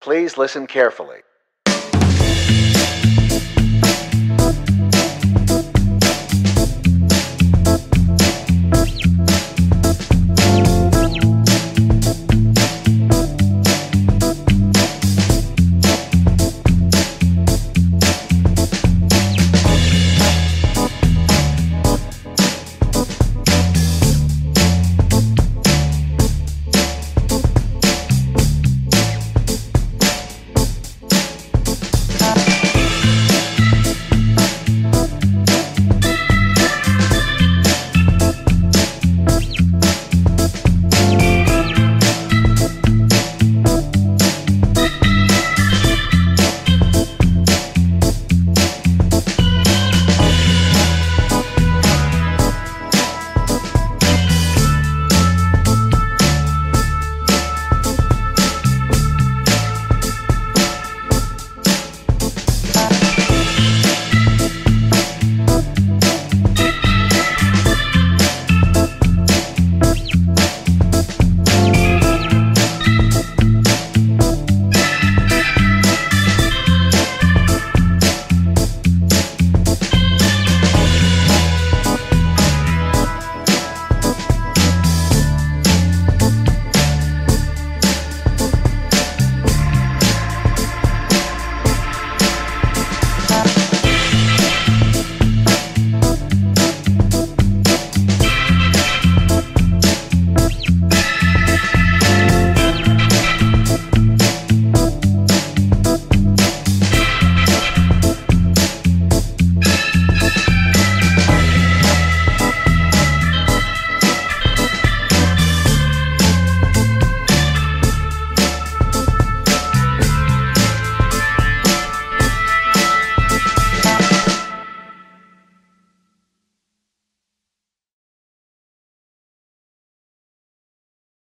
Please listen carefully.